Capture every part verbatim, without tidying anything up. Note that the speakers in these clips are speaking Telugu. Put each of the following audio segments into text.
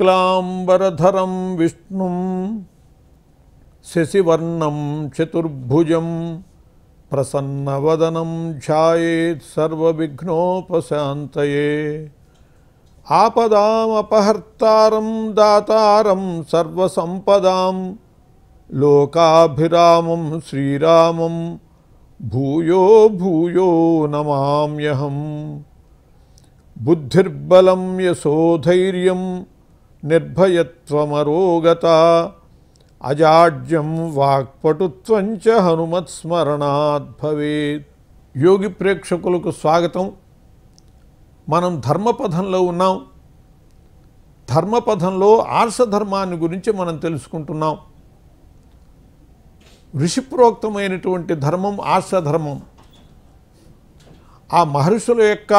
शुक्लांबरधरं विष्णुं शशिवर्णं चतुर्भुजं प्रसन्नवदनं ध्यायेत् सर्वविघ्नोपशान्तये आपदाम् अपहर्तारं दातारं सर्वसंपदां लोकाभिरामं श्रीरामं भूयो भूयो नमाम्यहम् बुद्धिर्बलं यशोधैर्यं निर्भयत्वमरोगता अजाड्यं वाक्पटुत्वं च हनुमत्स्मरणात् भवेत्। योगी प्रेक्षकुलकु स्वागतं। మనం ధర్మపథంలో ఉన్నాం. ధర్మపథంలో ఆర్షధర్మాన్ని గురించి మనం తెలుసుకుంటున్నాం. ఋషిప్రోక్తమైనటువంటి ధర్మం ఆర్షధర్మం. ఆ మహర్షుల యొక్క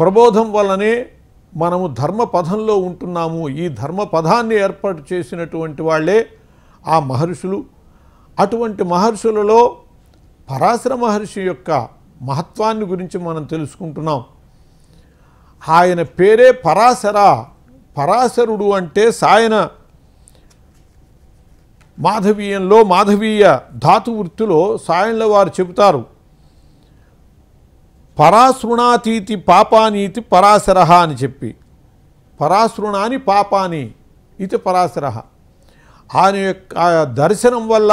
ప్రబోధం వల్లనే మనము ధర్మపథంలో ఉంటున్నాము. ఈ ధర్మపథాన్ని ఏర్పాటు చేసినటువంటి వాళ్ళే ఆ మహర్షులు. అటువంటి మహర్షులలో పరాశర మహర్షి యొక్క మహత్వాన్ని గురించి మనం తెలుసుకుంటున్నాం. ఆయన పేరే పరాశర. పరాశరుడు అంటే సాయన మాధవీయంలో మాధవీయ ధాతు వృత్తిలో సాయనలో వారు చెబుతారు, పరాశృణాతీతి పాపానీతి పరాశర అని చెప్పి, పరాశృణాని పాపాని ఇది పరాశర. ఆయన యొక్క దర్శనం వల్ల,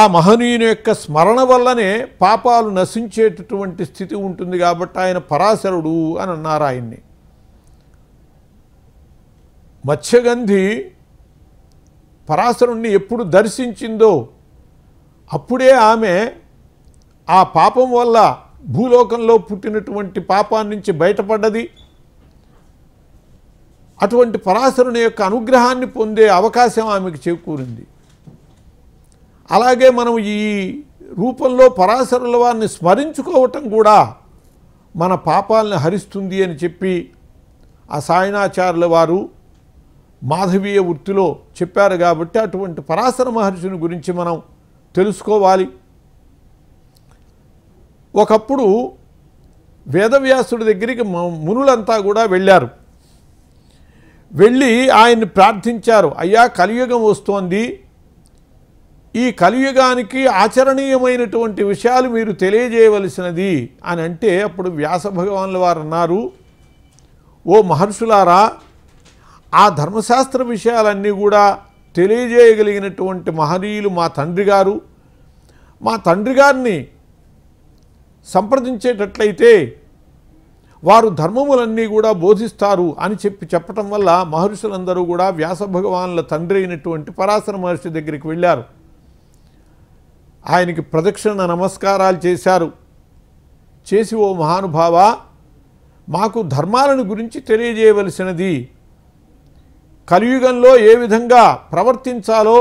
ఆ మహనీయుని యొక్క స్మరణ వల్లనే పాపాలు నశించేటటువంటి స్థితి ఉంటుంది. కాబట్టి ఆయన పరాశరుడు అని అన్నారు. ఆయన్ని మత్స్యగంధి పరాశరుణ్ణి ఎప్పుడు దర్శించిందో అప్పుడే ఆమె ఆ పాపం వల్ల భూలోకంలో పుట్టినటువంటి పాపాన్ని నుంచి బయటపడ్డది. అటువంటి పరాశరుని యొక్క అనుగ్రహాన్ని పొందే అవకాశం ఆమెకు చేకూరింది. అలాగే మనం ఈ రూపంలో పరాశరుల వారిని స్మరించుకోవటం కూడా మన పాపాలను హరిస్తుంది అని చెప్పి ఆ సాయనాచార్యుల వారు మాధవీయ వృత్తిలో చెప్పారు. కాబట్టి అటువంటి పరాశర మహర్షిని గురించి మనం తెలుసుకోవాలి. ఒకప్పుడు వేదవ్యాసుడి దగ్గరికి మునులంతా కూడా వెళ్ళారు. వెళ్ళి ఆయన్ని ప్రార్థించారు, అయ్యా కలియుగం వస్తోంది, ఈ కలియుగానికి ఆచరణీయమైనటువంటి విషయాలు మీరు తెలియజేయవలసినది అని అంటే, అప్పుడు వ్యాస భగవానుల వారు అన్నారు, ఓ మహర్షులారా, ఆ ధర్మశాస్త్ర విషయాలన్నీ కూడా తెలియజేయగలిగినటువంటి మహనీయులు మా తండ్రి గారు. మా తండ్రి గారిని సంప్రదించేటట్లయితే వారు ధర్మములన్నీ కూడా బోధిస్తారు అని చెప్పి చెప్పటం వల్ల మహర్షులందరూ కూడా వ్యాస భగవానుల తండ్రి అయినటువంటి పరాశర మహర్షి దగ్గరికి వెళ్ళారు. ఆయనకి ప్రదక్షిణ నమస్కారాలు చేశారు. చేసి, ఓ మహానుభావ, మాకు ధర్మాలను గురించి తెలియజేయవలసినది, కలియుగంలో ఏ విధంగా ప్రవర్తించాలో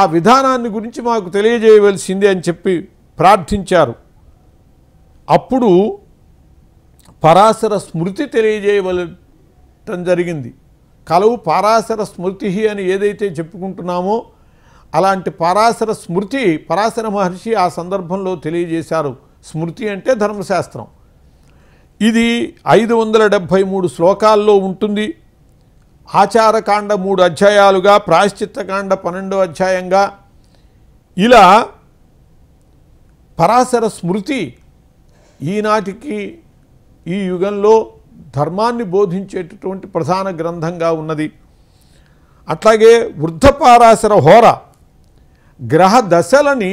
ఆ విధానాన్ని గురించి మాకు తెలియజేయవలసింది అని చెప్పి ప్రార్థించారు. అప్పుడు పరాశర స్మృతి తెలియజేయవలటం జరిగింది. కలవు పరాశర స్మృతి అని ఏదైతే చెప్పుకుంటున్నామో అలాంటి పరాశర స్మృతి పరాశర మహర్షి ఆ సందర్భంలో తెలియజేశారు. స్మృతి అంటే ధర్మశాస్త్రం. ఇది ఐదు వందల డెబ్భై మూడు శ్లోకాల్లో ఉంటుంది. ఆచారకాండ మూడు అధ్యాయాలుగా, ప్రాయశ్చిత్తకాండ పన్నెండో అధ్యాయంగా, ఇలా పరాశర స్మృతి ఈనాటికి ఈ యుగంలో ధర్మాన్ని బోధించేటటువంటి ప్రధాన గ్రంథంగా ఉన్నది. అట్లాగే వృద్ధ పరాశర హోర, గ్రహ దశలని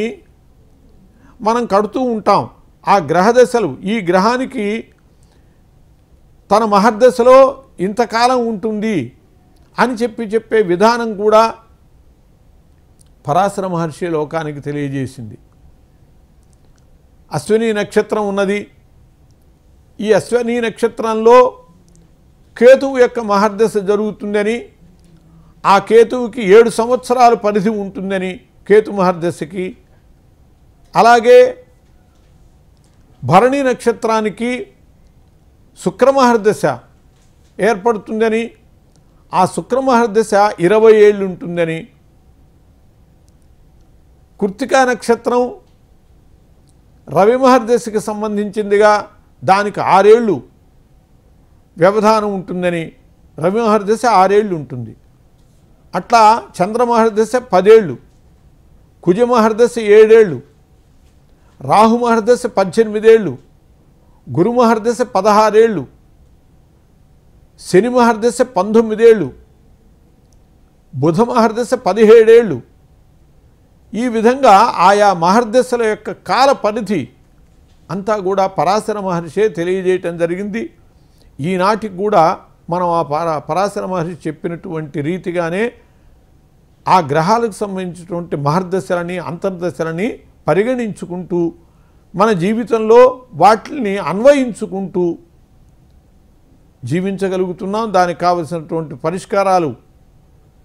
మనం కడుతూ ఉంటాం. ఆ గ్రహ దశలు, ఈ గ్రహానికి తన మహర్దశలో ఇంతకాలం ఉంటుంది అని చెప్పి చెప్పే విధానం కూడా పరాశర మహర్షి లోకానికి తెలియజేసింది. అశ్విని నక్షత్రం ఉన్నది. ఈ అశ్విని నక్షత్రంలో కేతువు యొక్క మహర్దశ జరుగుతుందని, ఆ కేతువుకి ఏడు సంవత్సరాల పరిధి ఉంటుందని, కేతు మహర్దశకి. అలాగే భరణి నక్షత్రానికి శుక్రమహర్దశ ఏర్పడుతుందని, ఆ శుక్రమహర్దశ ఇరవై ఏళ్ళు ఉంటుందని, కృత్తికా నక్షత్రం రవి మహర్దశకి సంబంధించిందిగా దానికి ఆరేళ్ళు వ్యవధానం ఉంటుందని, రవిమహర్షి దశ ఆరేళ్ళు ఉంటుంది. అట్లా చంద్రమహర్షి దశ పదేళ్ళు, కుజమహర్షి దశ ఏడేళ్ళు, రాహుమహర్షి దశ పద్దెనిమిదేళ్ళు, గురుమహర్షి దశ పదహారేళ్ళు, శనిమహర్షి దశ పంతొమ్మిదేళ్ళు, బుధమహర్షి దశ పదిహేడేళ్ళు. ఈ విధంగా ఆయా మహర్దశల యొక్క కాల పరిధి అంతా కూడా పరాశర మహర్షే తెలియజేయటం జరిగింది. ఈనాటికి కూడా మనం ఆ పరాశర మహర్షి చెప్పినటువంటి రీతిగానే ఆ గ్రహాలకు సంబంధించినటువంటి మహర్దశలని అంతర్దశలని పరిగణించుకుంటూ మన జీవితంలో వాటిని అన్వయించుకుంటూ జీవించగలుగుతున్నాం. దానికి కావలసినటువంటి పరిష్కారాలు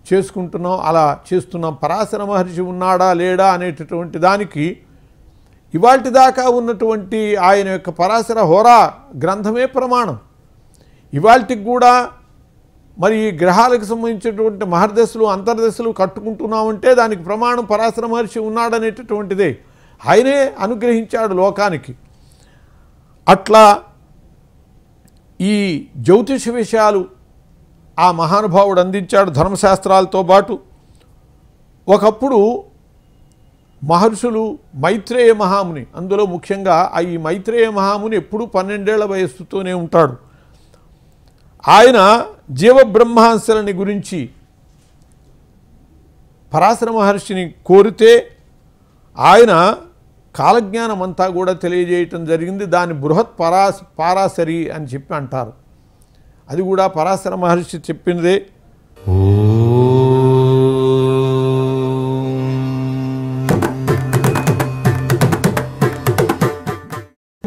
చేసుకుంటున్నాం, అలా చేస్తున్నాం. పరాశర మహర్షి ఉన్నాడా లేడా అనేటటువంటి దానికి ఇవాటి దాకా ఉన్నటువంటి ఆయన యొక్క పరాశర హోరా గ్రంథమే ప్రమాణం. ఇవాటికి కూడా మరి ఈ గ్రహాలకు సంబంధించినటువంటి మహర్దశలు అంతర్దశలు కట్టుకుంటున్నామంటే దానికి ప్రమాణం పరాశర మహర్షి ఉన్నాడనేటటువంటిదే. ఆయనే అనుగ్రహించాడు లోకానికి. అట్లా ఈ జ్యోతిష విషయాలు ఆ మహానుభావుడు అందించాడు ధర్మశాస్త్రాలతో పాటు. ఒకప్పుడు మహర్షులు మైత్రేయ మహాముని, అందులో ముఖ్యంగా ఈ మైత్రేయ మహాముని ఎప్పుడూ పన్నెండేళ్ల వయస్సుతోనే ఉంటాడు. ఆయన జీవబ్రహ్మాంశాలని గురించి పరాశర మహర్షిని కోరితే ఆయన కాలజ్ఞానం అంతా కూడా తెలియజేయటం జరిగింది. దాన్ని బృహత్ పరాశ పారాశరి అని చెప్పి అంటారు. అది కూడా పరాశర మహర్షి చెప్పినదే.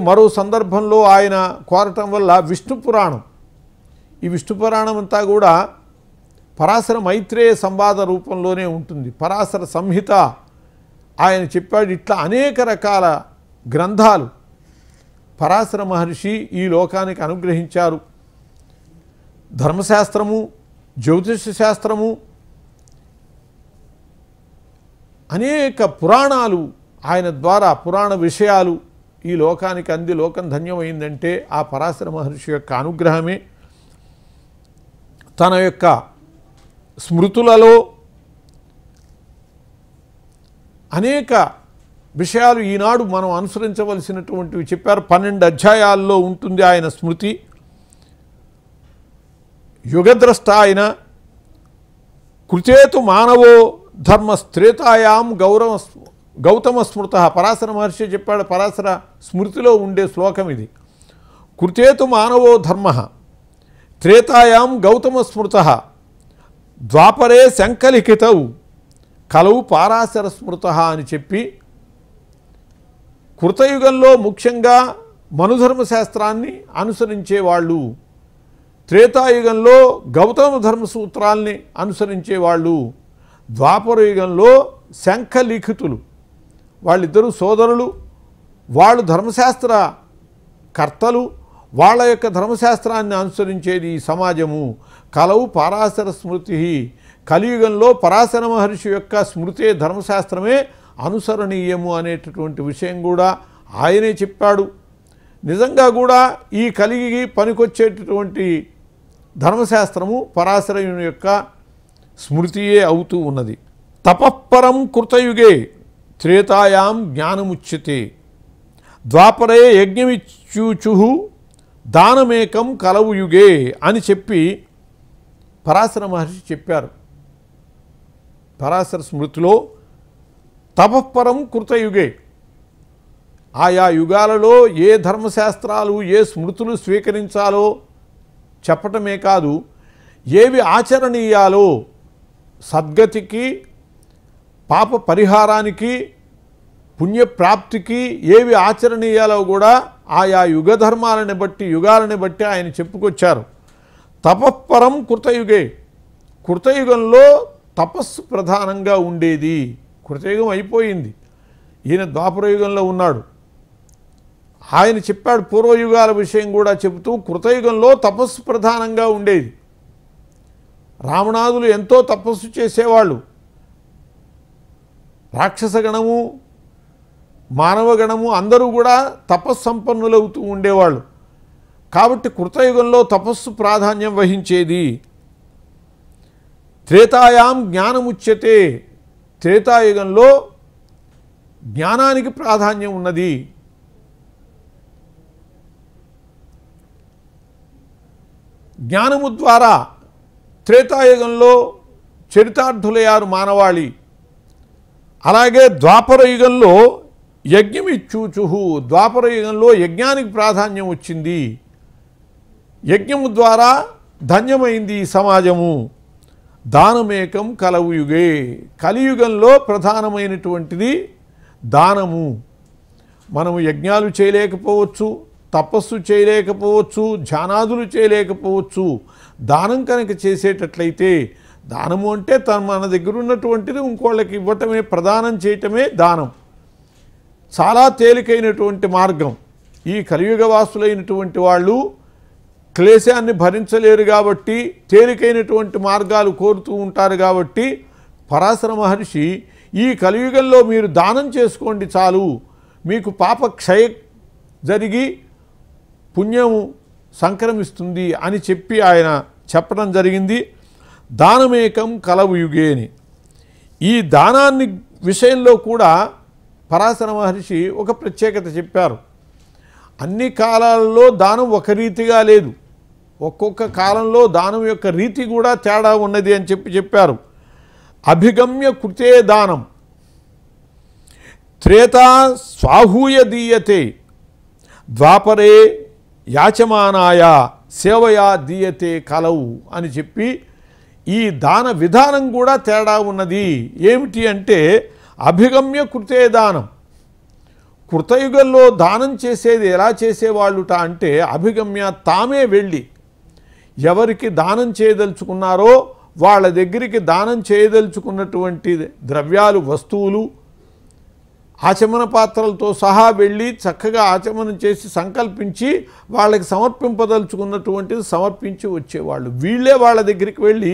మరో సందర్భంలో ఆయన కోరటం వల్ల విష్ణు పురాణం, ఈ విష్ణు పురాణం అంతా కూడా పరాశర మైత్రేయ సంవాద రూపంలోనే ఉంటుంది. పరాశర సంహిత ఆయన చెప్పాడు. ఇట్లా అనేక రకాల గ్రంథాలు పరాశర మహర్షి ఈ లోకానికి అనుగ్రహించారు. ధర్మశాస్త్రము, జ్యోతిష శాస్త్రము, అనేక పురాణాలు ఆయన ద్వారా పురాణ విషయాలు ఈ లోకానికి అంది లోకం ధన్యమైందంటే ఆ పరాశర మహర్షి యొక్క అనుగ్రహమే. తన యొక్క స్మృతులలో అనేక విషయాలు ఈనాడు మనం అనుసరించవలసినటువంటివి చెప్పారు. పన్నెండు అధ్యాయాల్లో ఉంటుంది ఆయన స్మృతి. యుగద్రష్ట ఆయన. కృతేతు మానవో ధర్మస్త్రేతాయాం గౌరవ గౌతమ స్మృత. పరాశర మహర్షి చెప్పాడు. పరాశర స్మృతిలో ఉండే శ్లోకం ఇది. కృతేతు మానవో ధర్మ త్రేతాయాం గౌతమ స్మృత ద్వాపరే శంఖలిఖితౌ కలవు పరాశర స్మృత అని చెప్పి కృతయుగంలో ముఖ్యంగా మనుధర్మశాస్త్రాన్ని అనుసరించేవాళ్ళు, త్రేతాయుగంలో గౌతమ ధర్మ సూత్రాల్ని అనుసరించేవాళ్ళు, ద్వాపరయుగంలో శంఖలిఖితులు, వాళ్ళిద్దరూ సోదరులు, వాళ్ళు ధర్మశాస్త్ర కర్తలు, వాళ్ళ యొక్క ధర్మశాస్త్రాన్ని అనుసరించేది ఈ సమాజము. కలవు పరాశర స్మృతి. కలియుగంలో పరాశర మహర్షి యొక్క స్మృతే ధర్మశాస్త్రమే అనుసరణీయము అనేటటువంటి విషయం కూడా ఆయనే చెప్పాడు. నిజంగా కూడా ఈ కలిగి పనికొచ్చేటటువంటి ధర్మశాస్త్రము పరాశరయుని యొక్క స్మృతియే అవుతూ ఉన్నది. తపఃపరం కృతయుగే త్రేతాయాం జ్ఞానముచ్యతే ద్వాపరే యజ్ఞమిచ్యుచుహు దానమేకం కలవు యుగే అని చెప్పి పరాశర మహర్షి చెప్పారు పరాశర స్మృతిలో. తపఃపరం కృతయుగే, ఆయా యుగాలలో ఏ ధర్మశాస్త్రాలు ఏ స్మృతులు స్వీకరించాలో చెప్పటమే కాదు, ఏవి ఆచరణీయాలో సద్గతికి పాప పరిహారానికి పుణ్యప్రాప్తికి ఏవి ఆచరణీయాలో కూడా ఆయా యుగ ధర్మాలని బట్టి యుగాలని బట్టి ఆయన చెప్పుకొచ్చారు. తపఃపరం కృతయుగే, కృతయుగంలో తపస్సు ప్రధానంగా ఉండేది. కృతయుగం అయిపోయింది, ఈయన ద్వాపరయుగంలో ఉన్నాడు. ఆయన చెప్పాడు పూర్వయుగాల విషయం కూడా చెబుతూ కృతయుగంలో తపస్సు ప్రధానంగా ఉండేది. రావణాదులు ఎంతో తపస్సు చేసేవాళ్ళు. రాక్షసగణము మానవగణము అందరూ కూడా తపస్సంపన్నులవుతూ ఉండేవాళ్ళు. కాబట్టి కృతయుగంలో తపస్సు ప్రాధాన్యం వహించేది. త్రేతాయాం జ్ఞానముచ్యతే, త్రేతాయుగంలో జ్ఞానానికి ప్రాధాన్యం ఉన్నది. జ్ఞానము ద్వారా త్రేతాయుగంలో చరితార్థులయ్యారు మానవాళి. అలాగే ద్వాపర యుగంలో యజ్ఞం ఇచ్చూచుహు, ద్వాపర యుగంలో యజ్ఞానికి ప్రాధాన్యం వచ్చింది. యజ్ఞము ద్వారా ధన్యమైంది ఈ సమాజము. దానమేకం కలవుయుగే, కలియుగంలో ప్రధానమైనటువంటిది దానము. మనము యజ్ఞాలు చేయలేకపోవచ్చు, తపస్సు చేయలేకపోవచ్చు, ధ్యానాదులు చేయలేకపోవచ్చు. దానం కనుక చేసేటట్లయితే, దానము అంటే తను మన దగ్గర ఉన్నటువంటిది ఇంకోళ్ళకి ఇవ్వటమే, ప్రదానం చేయటమే దానం. చాలా తేలికైనటువంటి మార్గం. ఈ కలియుగ వాసులైనటువంటి వాళ్ళు క్లేశాన్ని భరించలేరు కాబట్టి తేలికైనటువంటి మార్గాలు కోరుతూ ఉంటారు. కాబట్టి పరాశర మహర్షి ఈ కలియుగంలో మీరు దానం చేసుకోండి చాలు, మీకు పాప క్షయ జరిగి పుణ్యము సంక్రమిస్తుంది అని చెప్పి ఆయన చెప్పడం జరిగింది. దానమేకం కలవుయుగేని, ఈ దానాన్ని విషయంలో కూడా పరాశర మహర్షి ఒక ప్రత్యేకత చెప్పారు. అన్ని కాలాలలో దానం ఒక రీతిగా లేదు, ఒక్కొక్క కాలంలో దానం యొక్క రీతి కూడా తేడా ఉన్నది అని చెప్పి చెప్పారు. అభిగమ్య కృతే దానం, త్రేతా స్వాహూయ దీయతే, ద్వాపరే యాచమానాయ సేవయా దీయతే కలవు అని చెప్పి ఈ దాన విధానం కూడా తేడా ఉన్నది. ఏమిటి అంటే అభిగమ్య కృతే దానం, కృతయుగంలో దానం చేసేది ఎలా చేసేవాళ్ళుట అంటే అభిగమ్య, తామే వెళ్ళి ఎవరికి దానం చేయదలుచుకున్నారో వాళ్ళ దగ్గరికి దానం చేయదలుచుకున్నటువంటి ద్రవ్యాలు, వస్తువులు, ఆచమన పాత్రలతో సహా వెళ్ళి చక్కగా ఆచమనం చేసి సంకల్పించి వాళ్ళకి సమర్పింపదలుచుకున్నటువంటిది సమర్పించి వచ్చేవాళ్ళు. వీళ్ళే వాళ్ళ దగ్గరికి వెళ్ళి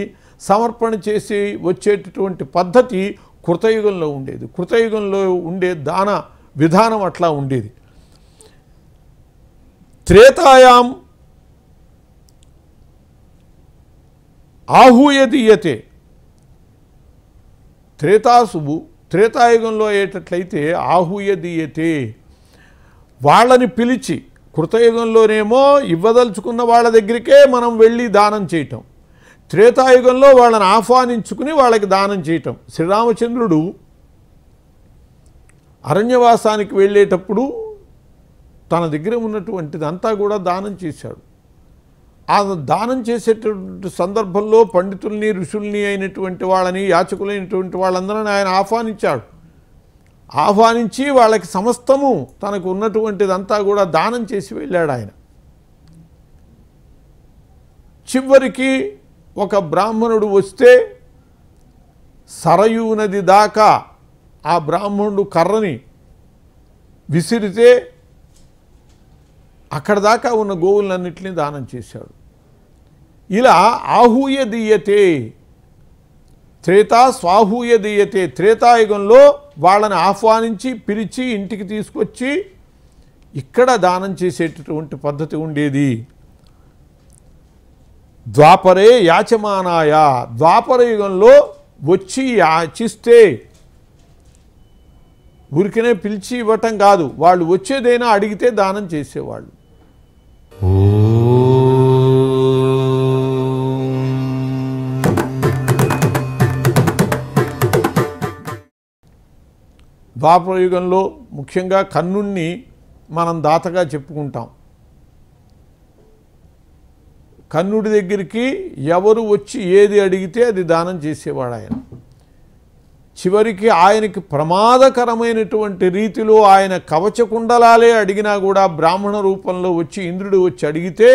సమర్పణ చేసి వచ్చేటటువంటి పద్ధతి కృతయుగంలో ఉండేది. కృతయుగంలో ఉండే దాన విధానం అట్లా ఉండేది. త్రేతాయాం ఆహూయదీయతే, త్రేతాసువు త్రేతాయుగంలో అయ్యేటట్లయితే ఆహూయదీయతే, వాళ్ళని పిలిచి, కృతయుగంలోనేమో ఇవ్వదలుచుకున్న వాళ్ళ దగ్గరికే మనం వెళ్ళి దానం చేయటం, త్రేతాయుగంలో వాళ్ళని ఆహ్వానించుకుని వాళ్ళకి దానం చేయటం. శ్రీరామచంద్రుడు అరణ్యవాసానికి వెళ్ళేటప్పుడు తన దగ్గర ఉన్నటువంటిదంతా కూడా దానం చేశాడు. ఆ దానం చేసేటటువంటి సందర్భంలో పండితుల్ని, ఋషుల్ని అయినటువంటి వాళ్ళని, యాచకులైనటువంటి వాళ్ళందరినీ ఆయన ఆహ్వానించాడు. ఆహ్వానించి వాళ్ళకి సమస్తము తనకు ఉన్నటువంటిదంతా కూడా దానం చేసి వెళ్ళాడు ఆయన. చివరికి ఒక బ్రాహ్మణుడు వస్తే సరయూ నది దాకా ఆ బ్రాహ్మణుడు కర్రని విసిరితే అక్కడ దాకా ఉన్న గోవులన్నింటినీ దానం చేశాడు. ఇలా ఆహూయ దీయతే, త్రేతా స్వాహూయ దీయతే, త్రేతాయుగంలో వాళ్ళని ఆహ్వానించి పిలిచి ఇంటికి తీసుకొచ్చి ఇక్కడ దానం చేసేటటువంటి పద్ధతి ఉండేది. ద్వాపరే యాచమానాయ, ద్వాపరయుగంలో వచ్చి యాచిస్తే, ఊరికనే పిలిచి ఇవ్వటం కాదు, వాళ్ళు వచ్చేదైనా అడిగితే దానం చేసేవాళ్ళు. ద్వాపరయుగంలో ముఖ్యంగా కర్ణుణ్ణి మనం దాతగా చెప్పుకుంటాం. కర్ణుడి దగ్గరికి ఎవరు వచ్చి ఏది అడిగితే అది దానం చేసేవాడు ఆయన. చివరికి ఆయనకి ప్రమాదకరమైనటువంటి రీతిలో ఆయన కవచకుండలాలే అడిగినా కూడా బ్రాహ్మణ రూపంలో వచ్చి ఇంద్రుడు వచ్చి అడిగితే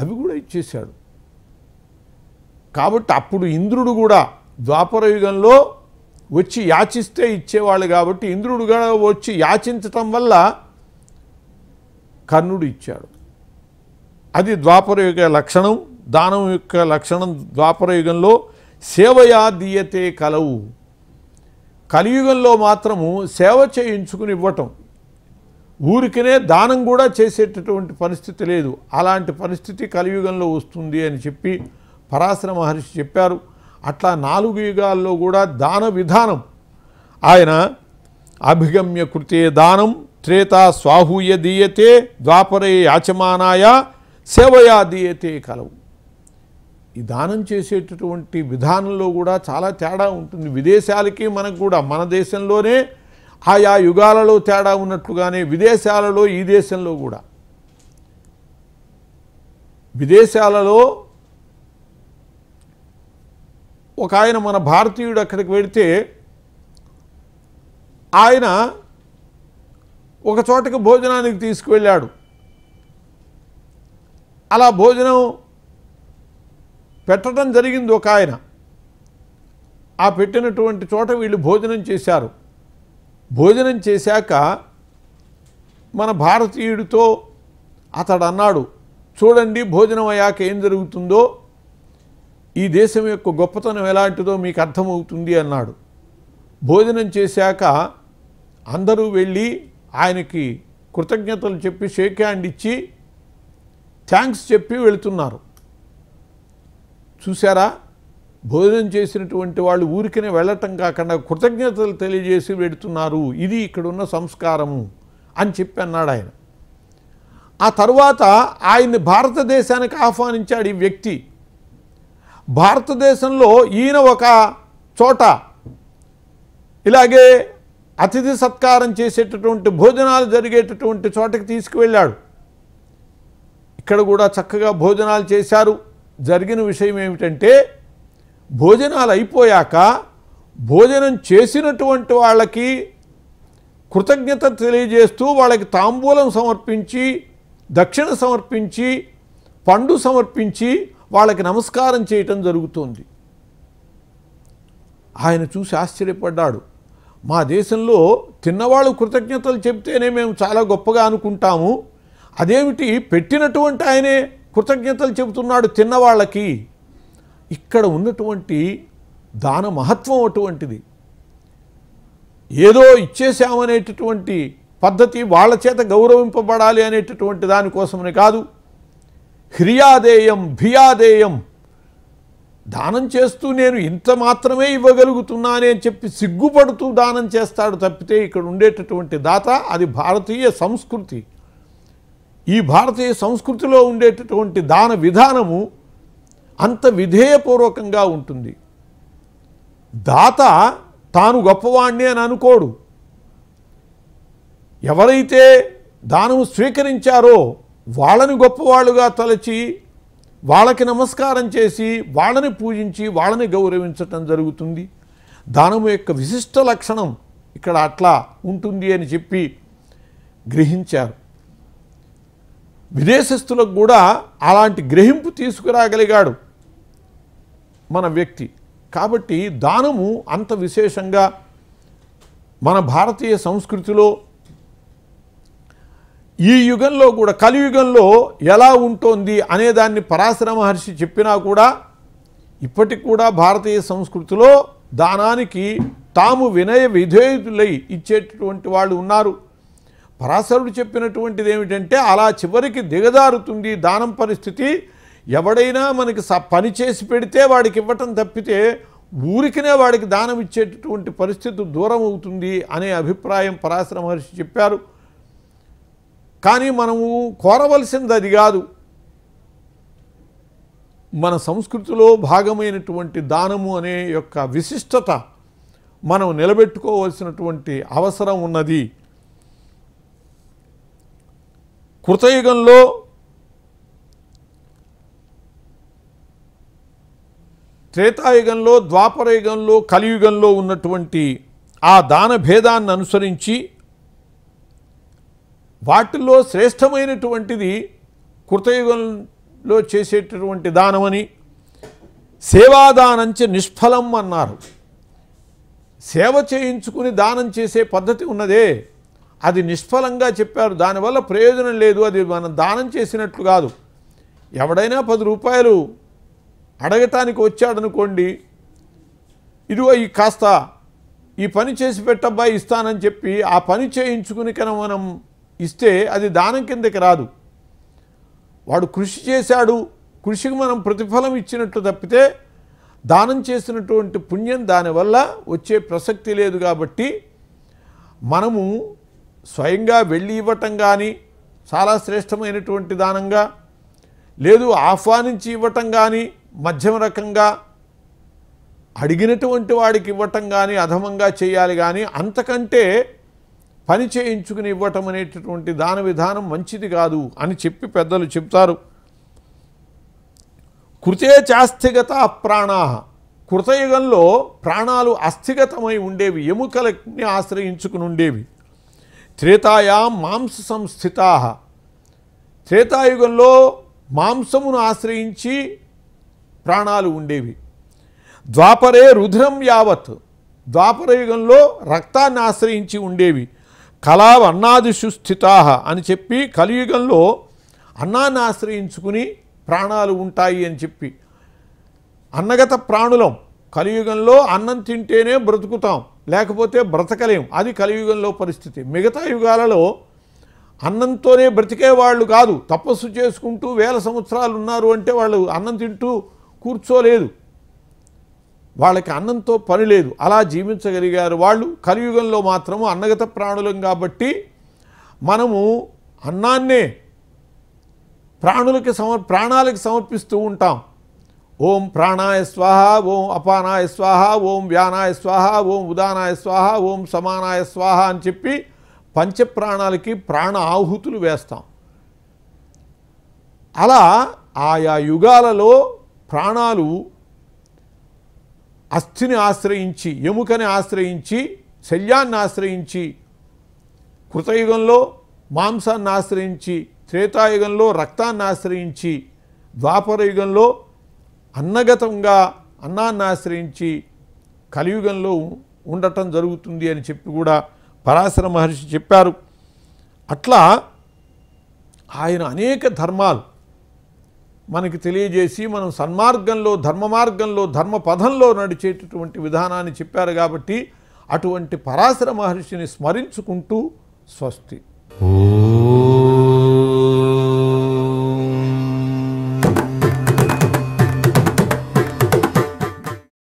అవి కూడా ఇచ్చేశాడు. కాబట్టి అప్పుడు ఇంద్రుడు కూడా ద్వాపరయుగంలో వచ్చి యాచిస్తే ఇచ్చేవాళ్ళు. కాబట్టి ఇంద్రుడుగా వచ్చి యాచించటం వల్ల కర్ణుడు ఇచ్చాడు. అది ద్వాపరయుగ లక్షణం, దానం యొక్క లక్షణం ద్వాపరయుగంలో. సేవయా దీయతే కలవు, కలియుగంలో మాత్రము సేవ చేయించుకుని ఇవ్వటం. ఊరికనే దానం కూడా చేసేటటువంటి పరిస్థితి లేదు. అలాంటి పరిస్థితి కలియుగంలో వస్తుంది అని చెప్పి పరాశర మహర్షి చెప్పారు. అట్లా నాలుగు యుగాల్లో కూడా దాన విధానం ఆయన అభిగమ్య కృతే దానం త్రేతా స్వాహూయ దీయతే ద్వాపరే యాచమానాయ సేవయా దీయతే కలవు. ఈ దానం చేసేటటువంటి విధానంలో కూడా చాలా తేడా ఉంటుంది విదేశాలకి మనకు కూడా. మన దేశంలోనే ఆయా యుగాలలో తేడా ఉన్నట్లుగానే విదేశాలలో ఈ దేశంలో కూడా. విదేశాలలో ఒక ఆయన మన భారతీయుడు అక్కడికి వెళితే ఆయన ఒక చోటకి భోజనానికి తీసుకువెళ్ళాడు. అలా భోజనం పెట్టడం జరిగింది. ఒక ఆయన ఆ పెట్టినటువంటి చోట వీళ్ళు భోజనం చేశారు. భోజనం చేశాక మన భారతీయుడితో అతడు అన్నాడు, చూడండి భోజనం అయ్యాక ఏం జరుగుతుందో, ఈ దేశం యొక్క గొప్పతనం ఎలాంటిదో మీకు అర్థమవుతుంది అన్నాడు. భోజనం చేశాక అందరూ వెళ్ళి ఆయనకి కృతజ్ఞతలు చెప్పి షేక్ హ్యాండ్ ఇచ్చి థ్యాంక్స్ చెప్పి వెళుతున్నారు. చూసారా, భోజనం చేసినటువంటి వాళ్ళు ఊరికనే వెళ్ళటం కాకుండా కృతజ్ఞతలు తెలియజేసి వెళుతున్నారు. ఇది ఇక్కడున్న సంస్కారము అని చెప్పి అన్నాడు ఆయన. ఆ తర్వాత ఆయన్ని భారతదేశానికి ఆహ్వానించాడు ఈ వ్యక్తి. భారతదేశంలో ఈయన ఒక చోట ఇలాగే అతిథి సత్కారం చేసేటటువంటి భోజనాలు జరిగేటటువంటి చోటకి తీసుకువెళ్ళాడు. ఇక్కడ కూడా చక్కగా భోజనాలు చేశారు. జరిగిన విషయం ఏమిటంటే, భోజనాలు అయిపోయాక భోజనం చేసినటువంటి వాళ్ళకి కృతజ్ఞత తెలియజేస్తూ వాళ్ళకి తాంబూలం సమర్పించి, దక్షిణ సమర్పించి, పండు సమర్పించి వాళ్ళకి నమస్కారం చేయటం జరుగుతుంది. ఆయన చూసి ఆశ్చర్యపడ్డాడు. మా దేశంలో తిన్నవాళ్ళు కృతజ్ఞతలు చెబితేనే మేము చాలా గొప్పగా అనుకుంటాము, అదేమిటి పెట్టినటువంటి ఆయనే కృతజ్ఞతలు చెబుతున్నాడు తిన్నవాళ్ళకి. ఇక్కడ ఉన్నటువంటి దాన మహత్వం అటువంటిది. ఏదో ఇచ్చేసామనేటటువంటి పద్ధతి, వాళ్ళ చేత గౌరవింపబడాలి అనేటటువంటి దానికోసమని కాదు. హ్రియాదేయం భియాదేయం, దానం చేస్తూ నేను ఇంత మాత్రమే ఇవ్వగలుగుతున్నానే అని చెప్పి సిగ్గుపడుతూ దానం చేస్తాడు తప్పితే ఇక్కడ ఉండేటటువంటి దాత. అది భారతీయ సంస్కృతి. ఈ భారతీయ సంస్కృతిలో ఉండేటటువంటి దాన విధానము అంత విధేయపూర్వకంగా ఉంటుంది. దాత తాను గొప్పవాణ్ణి అని అనుకోడు. ఎవరైతే దానం స్వీకరించారో వాళ్ళని గొప్పవాళ్ళుగా తలచి వాళ్ళకి నమస్కారం చేసి వాళ్ళని పూజించి వాళ్ళని గౌరవించటం జరుగుతుంది. దానము యొక్క విశిష్ట లక్షణం ఇక్కడ అట్లా ఉంటుంది అని చెప్పి గ్రహించారు. విదేశస్తులకు కూడా అలాంటి గ్రహింపు తీసుకురాగలిగాడు మన వ్యక్తి. కాబట్టి దానము అంత విశేషంగా మన భారతీయ సంస్కృతిలో ఈ యుగంలో కూడా, కలియుగంలో ఎలా ఉంటోంది అనేదాన్ని పరాశర మహర్షి చెప్పినా కూడా ఇప్పటికి కూడా భారతీయ సంస్కృతిలో దానానికి తాము వినయ విధేయులై ఇచ్చేటటువంటి వాళ్ళు ఉన్నారు. పరాశరుడు చెప్పినటువంటిది ఏమిటంటే, అలా చివరికి దిగజారుతుంది దానం పరిస్థితి. ఎవడైనా మనకి స పని చేసి పెడితే వాడికి ఇవ్వటం తప్పితే ఊరికినే వాడికి దానం ఇచ్చేటటువంటి పరిస్థితి దూరం అవుతుంది అనే అభిప్రాయం పరాశర మహర్షి చెప్పారు. కానీ మనము కోరవలసింది అది కాదు. మన సంస్కృతిలో భాగమైనటువంటి దానము అనే యొక్క విశిష్టత మనం నిలబెట్టుకోవాల్సినటువంటి అవసరం ఉన్నది. కృతయుగంలో త్రేతాయుగంలో, ద్వాపరయుగంలో, కలియుగంలో ఉన్నటువంటి ఆ దాన భేదాన్ని అనుసరించి వాటిల్లో శ్రేష్టమైనటువంటిది కృతయుగంలో చేసేటటువంటి దానమని, సేవాదానంచ నిష్ఫలం అన్నారు. సేవ చేయించుకుని దానం చేసే పద్ధతి ఉన్నదే, అది నిష్ఫలంగా చెప్పారు. దానివల్ల ప్రయోజనం లేదు, అది మనం దానం చేసినట్లు కాదు. ఎవడైనా పది రూపాయలు అడగటానికి వచ్చాడనుకోండి, ఇదిగో ఈ కాస్త ఈ పని చేసి పెట్టబ్బా ఇస్తానని చెప్పి ఆ పని చేయించుకుని మనం ఇస్తే అది దానం కిందకి రాదు. వాడు కృషి చేశాడు, కృషికి మనం ప్రతిఫలం ఇచ్చినట్టు తప్పితే దానం చేసినటువంటి పుణ్యం దానివల్ల వచ్చే ప్రసక్తి లేదు. కాబట్టి మనము స్వయంగా వెళ్ళి ఇవ్వటం కానీ చాలా శ్రేష్టమైనటువంటి దానంగా, లేదు ఆహ్వానించి ఇవ్వటం కానీ మధ్యమ రకంగా, అడిగినటువంటి వాడికి ఇవ్వటం కానీ అధమంగా చేయాలి. కానీ అంతకంటే పని చేయించుకుని ఇవ్వటం అనేటటువంటి దాన విధానం మంచిది కాదు అని చెప్పి పెద్దలు చెప్తారు. కృతే చాస్థిగత ప్రాణా, కృతయుగంలో ప్రాణాలు అస్థిగతమై ఉండేవి, ఎముకలని ఆశ్రయించుకుని ఉండేవి. త్రేతాయాం మాంస సంస్థితా, త్రేతాయుగంలో మాంసమును ఆశ్రయించి ప్రాణాలు ఉండేవి. ద్వాపరే రుధిరం యావత్, ద్వాపరయుగంలో రక్తాన్ని ఆశ్రయించి ఉండేవి. కళావన్నాదిషు స్థితా అని చెప్పి కలియుగంలో అన్నాన్ని ఆశ్రయించుకుని ప్రాణాలు ఉంటాయి అని చెప్పి, అన్నగత ప్రాణులం కలియుగంలో అన్నం తింటేనే బ్రతుకుతాం, లేకపోతే బ్రతకలేం. అది కలియుగంలో పరిస్థితి. మిగతా యుగాలలో అన్నంతోనే బ్రతికేవాళ్ళు కాదు. తపస్సు చేసుకుంటూ వేల సంవత్సరాలు ఉన్నారు అంటే వాళ్ళు అన్నం తింటూ కూర్చోలేదు, వాళ్ళకి అన్నంతో పని లేదు, అలా జీవించగలిగారు వాళ్ళు. కలియుగంలో మాత్రము అన్నగత ప్రాణులం కాబట్టి మనము అన్నాన్నే ప్రాణులకి సమ ప్రాణాలకి సమర్పిస్తూ ఉంటాం. ఓం ప్రాణాయ స్వాహ, ఓం అపానాయ స్వాహ, ఓం వ్యానాయ స్వాహ, ఓం ఉదానాయ స్వాహ, ఓం సమానాయ స్వాహ అని చెప్పి పంచప్రాణాలకి ప్రాణ ఆహుతులు వేస్తాం. అలా ఆయా యుగాలలో ప్రాణాలు అస్థిని ఆశ్రయించి, ఎముకని ఆశ్రయించి, శల్యాన్ని ఆశ్రయించి, కృతయుగంలో మాంసాన్ని ఆశ్రయించి, త్రేతాయుగంలో రక్తాన్ని ఆశ్రయించి, ద్వాపరయుగంలో అన్నగతంగా అన్నాన్ని ఆశ్రయించి కలియుగంలో ఉండటం జరుగుతుంది అని చెప్పి కూడా పరాశర మహర్షి చెప్పారు. అట్లా ఆయన అనేక ధర్మాలు మనకి తెలియజేసి మనం సన్మార్గంలో, ధర్మ మార్గంలో, ధర్మపథంలో నడిచేటటువంటి విధానాన్ని చెప్పారు. కాబట్టి అటువంటి పరాశర మహర్షిని స్మరించుకుంటూ స్వస్తి.